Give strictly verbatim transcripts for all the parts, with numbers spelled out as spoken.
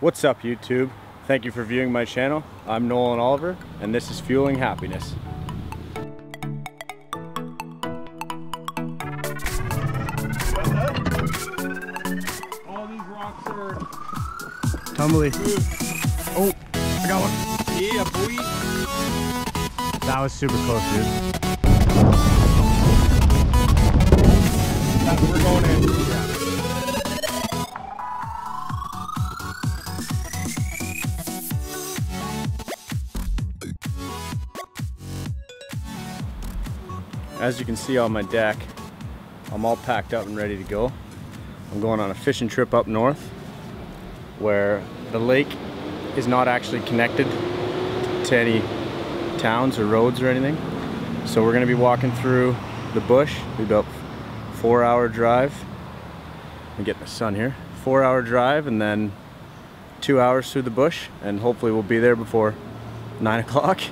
What's up, YouTube? Thank you for viewing my channel. I'm Nolan Oliver, and this is Fueling Happiness. All these rocks are tumbly. Oh, I got one. Yeah, boy. That was super close, dude. That's where we're going in. As you can see on my deck, I'm all packed up and ready to go. I'm going on a fishing trip up north where the lake is not actually connected to any towns or roads or anything. So we're gonna be walking through the bush. We've got a four hour drive. Let me get my sun here. Four hour drive and then two hours through the bush, and hopefully we'll be there before nine o'clock.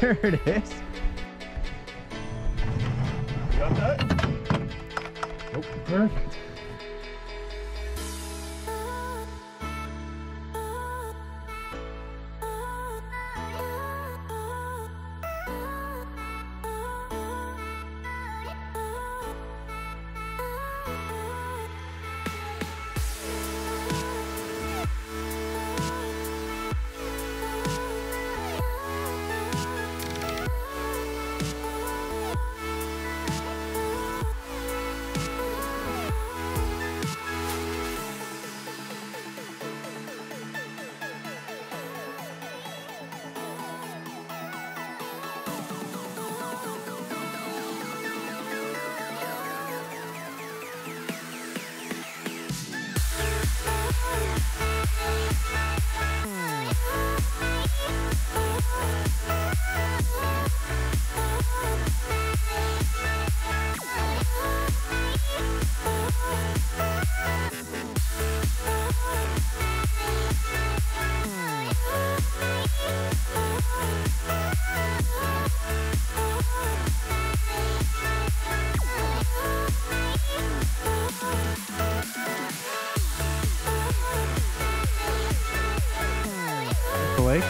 There it is. You got that? Nope. Perfect. Lake.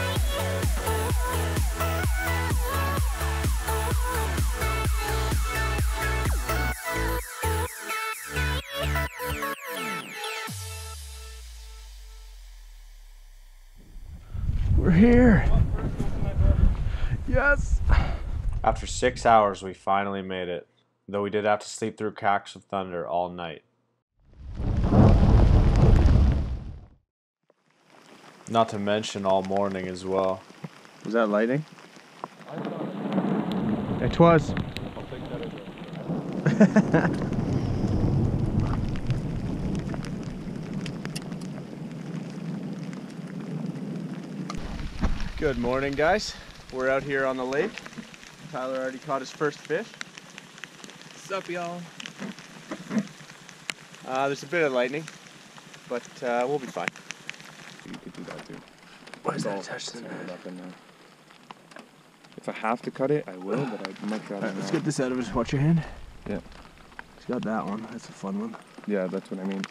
We're here. Yes. After six hours, we finally made it, though we did have to sleep through cracks of thunder all night. Not to mention all morning as well. Was that lightning? It was. I'll take that as well. Good morning, guys. We're out here on the lake. Tyler already caught his first fish. What's up, y'all? Uh, there's a bit of lightning, but uh, we'll be fine. You could do that too. Why is that attached to the bed? If I have to cut it, I will, but I'd much rather. Right, let's get this out of his. Watch your hand. Yeah. He's got that one. That's a fun one. Yeah, that's what I mean.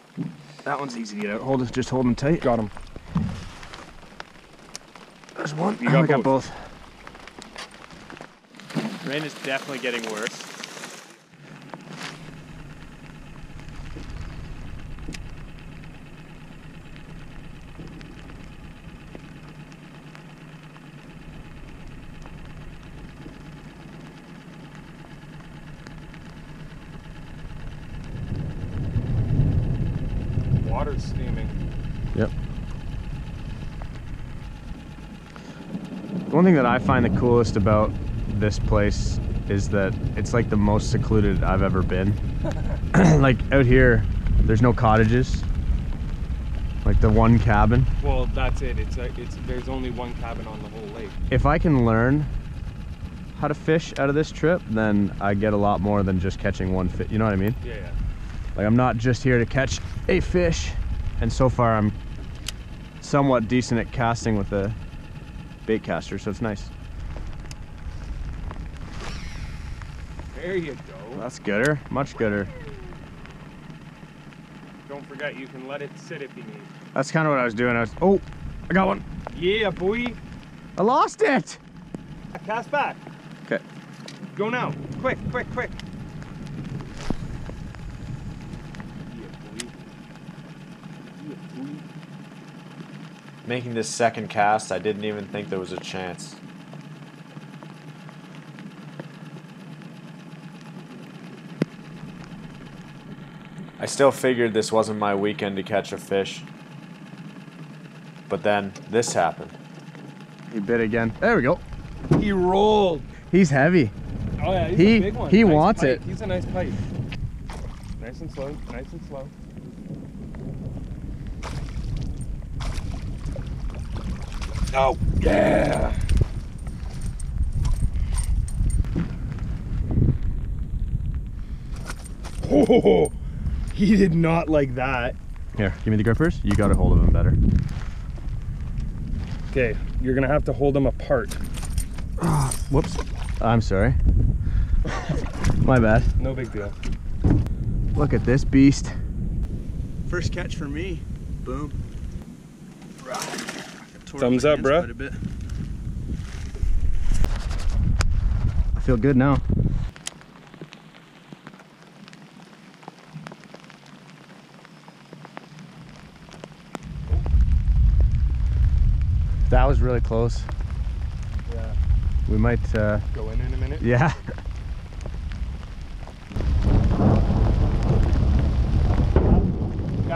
That one's easy to get out. Hold it. Just hold him tight. Got him. There's one. You got, oh, both. I got both. Rain is definitely getting worse. Water's steaming. Yep. One thing that I find the coolest about this place is that it's like the most secluded I've ever been. Like out here, there's no cottages. Like the one cabin. Well, that's it. It's like it's there's only one cabin on the whole lake. If I can learn how to fish out of this trip, then I get a lot more than just catching one fish. You know what I mean? Yeah, yeah. Like I'm not just here to catch a fish, and so far I'm somewhat decent at casting with a bait caster, so it's nice. There you go. That's gooder, much gooder. Don't forget, you can let it sit if you need. That's kind of what I was doing. I was, oh, I got one. Yeah, boy. I lost it. I cast back. Okay. Go now, quick, quick, quick. Making this second cast, I didn't even think there was a chance. I still figured this wasn't my weekend to catch a fish. But then, this happened. He bit again. There we go. He rolled. He's heavy. Oh yeah, he's he, a big one. He nice wants pipe. It. He's a nice pipe. Nice and slow, nice and slow. Oh, yeah! Oh, he did not like that. Here, give me the grippers. You got a hold of him better. Okay, you're gonna have to hold them apart. Whoops. I'm sorry. My bad. No big deal. Look at this beast. First catch for me. Boom. Thumbs up, bro. I feel good now. That was really close. Yeah. We might uh, go in in a minute. Yeah.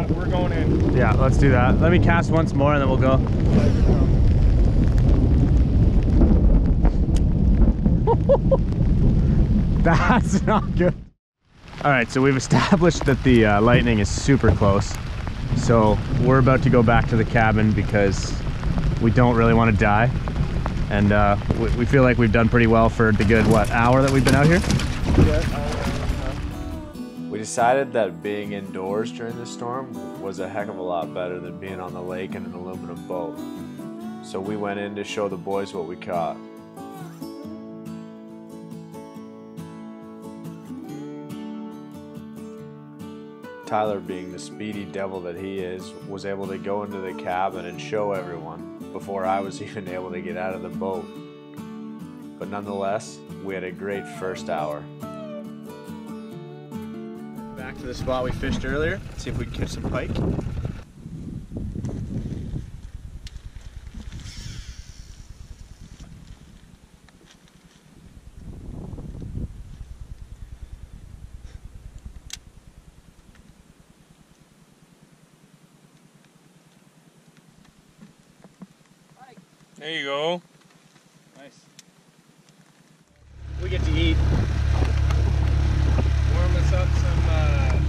We're going in. Yeah, let's do that. Let me cast once more and then we'll go. That's not good. All right, so we've established that the uh, lightning is super close. So we're about to go back to the cabin because we don't really want to die. And uh, we, we feel like we've done pretty well for the good, what, hour that we've been out here? Yeah. We decided that being indoors during the storm was a heck of a lot better than being on the lake in an aluminum boat. So we went in to show the boys what we caught. Tyler, being the speedy devil that he is, was able to go into the cabin and show everyone before I was even able to get out of the boat. But nonetheless, we had a great first hour. Back to the spot we fished earlier, see if we can catch some pike. There you go. Nice. We get to eat. Warm us up some uh,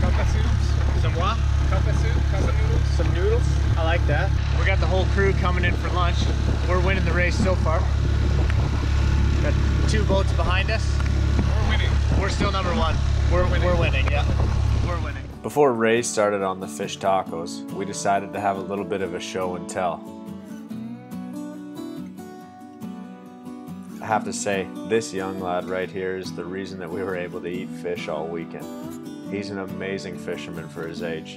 cup of soups. Some what? Cup of soup, cup of noodles. Some noodles. I like that. We got the whole crew coming in for lunch. We're winning the race so far. Got two boats behind us. We're winning. We're still number one. We're, we're winning. We're winning, yeah. We're winning. Before Ray started on the fish tacos, we decided to have a little bit of a show and tell. have to say, this young lad right here is the reason that we were able to eat fish all weekend. He's an amazing fisherman for his age,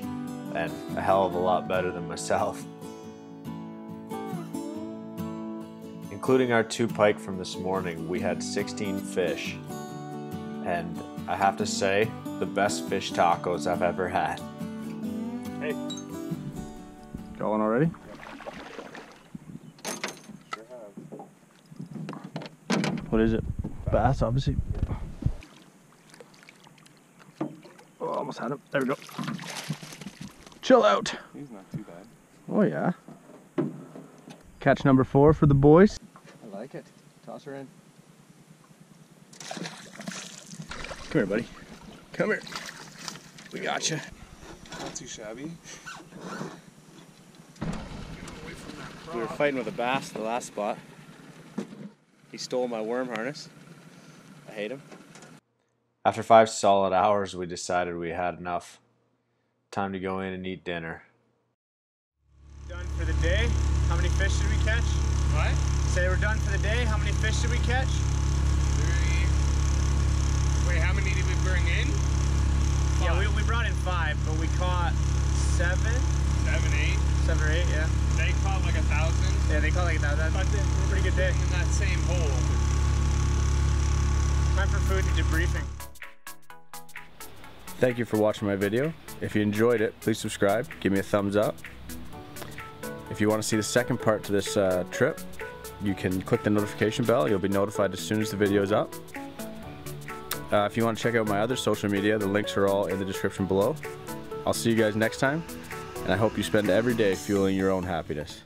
and a hell of a lot better than myself. Including our two pike from this morning, we had sixteen fish, and I have to say, the best fish tacos I've ever had. Hey. Got one already? Sure have. What is it? Bass, obviously. Oh, almost had him. There we go. Chill out. He's not too bad. Oh, yeah. Catch number four for the boys. I like it. Toss her in. Come here, buddy. Come here. We got you. Not too shabby. We were fighting with a bass in the last spot. He stole my worm harness. I hate him. After five solid hours, we decided we had enough. Time to go in and eat dinner. Done for the day. How many fish did we catch? What? Say we're done for the day. How many fish did we catch? Three. Wait, how many did we bring in? Five. Yeah, we, we brought in five, but we caught seven. Seven, eight. Seven or eight, yeah. They caught like a thousand. Yeah, they caught like a thousand. That's a pretty good day. In that same hole. Time for food and debriefing. Thank you for watching my video. If you enjoyed it, please subscribe. Give me a thumbs up. If you want to see the second part to this uh, trip, you can click the notification bell. You'll be notified as soon as the video is up. Uh, if you want to check out my other social media, the links are all in the description below. I'll see you guys next time, and I hope you spend every day fueling your own happiness.